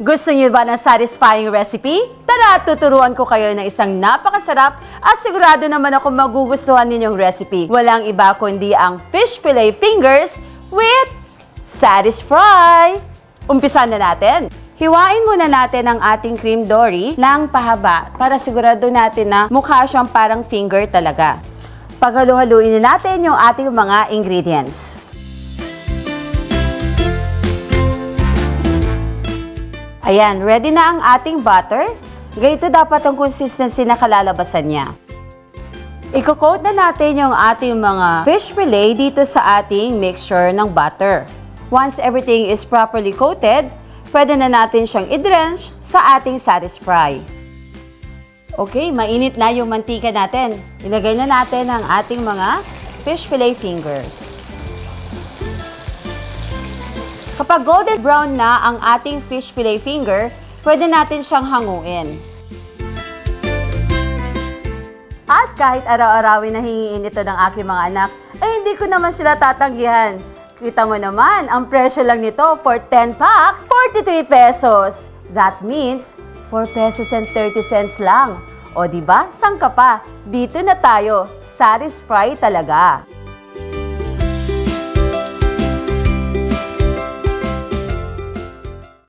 Gusto niyo ba ng satisfying recipe? Tara, tuturuan ko kayo ng isang napakasarap at sigurado naman ako magugustuhan ninyong recipe. Walang iba kundi ang fish fillet fingers with Satisfry! Umpisa na natin! Hiwain muna natin ang ating cream dory ng pahaba para sigurado natin na mukha siyang parang finger talaga. Paghalu-haluin natin yung ating mga ingredients. Ayan, ready na ang ating butter. Ganito dapat ang consistency na kalalabasan niya. Iko-coat na natin yung ating mga fish fillet dito sa ating mixture ng butter. Once everything is properly coated, pwede na natin siyang i-drench sa ating Satisfry. Okay, mainit na yung mantika natin. Ilagay na natin ang ating mga fish fillet fingers. Kapag golden brown na ang ating fish fillet finger, pwede natin siyang hanguin. At kahit araw-arawin na hingiin ito ng aking mga anak, ay hindi ko naman sila tatanggihan. Kita mo naman, ang presyo lang nito for 10 packs, 43 pesos. That means, 4 pesos and 30 cents lang. O diba, sangka pa, dito na tayo. Satisfry talaga.